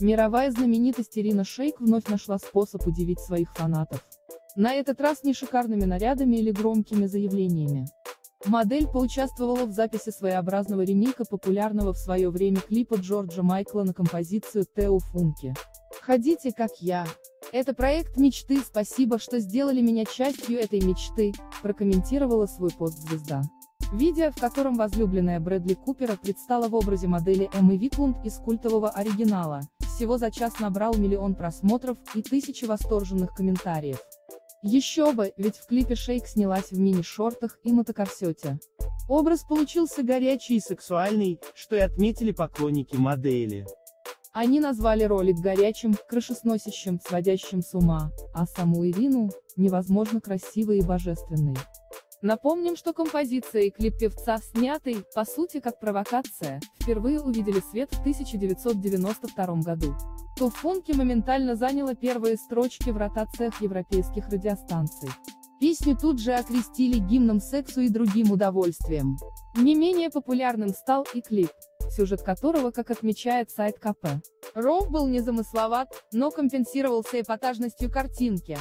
Мировая знаменитость Ирина Шейк вновь нашла способ удивить своих фанатов. На этот раз не шикарными нарядами или громкими заявлениями. Модель поучаствовала в записи своеобразного ремейка популярного в свое время клипа Джорджа Майкла на композицию Too Funky. «Ходите как я. Это проект мечты, спасибо, что сделали меня частью этой мечты», прокомментировала свой пост звезда. Видео, в котором возлюбленная Брэдли Купера предстала в образе модели Эммы Виклунд из культового оригинала, всего за час набрал 1 миллион просмотров и 1000 восторженных комментариев. Еще бы, ведь в клипе Шейк снялась в мини-шортах и мотокорсете. Образ получился горячий и сексуальный, что и отметили поклонники модели. Они назвали ролик горячим, крышесносящим, сводящим с ума, а саму Ирину — невозможно красивой и божественной. Напомним, что композиция и клип певца, снятый, по сути, как провокация, впервые увидели свет в 1992 году. Too Funky моментально заняла первые строчки в ротациях европейских радиостанций. Песню тут же окрестили гимном сексу и другим удовольствием. Не менее популярным стал и клип, сюжет которого, как отмечает сайт kp.ru, был незамысловат, но компенсировался эпатажностью картинки.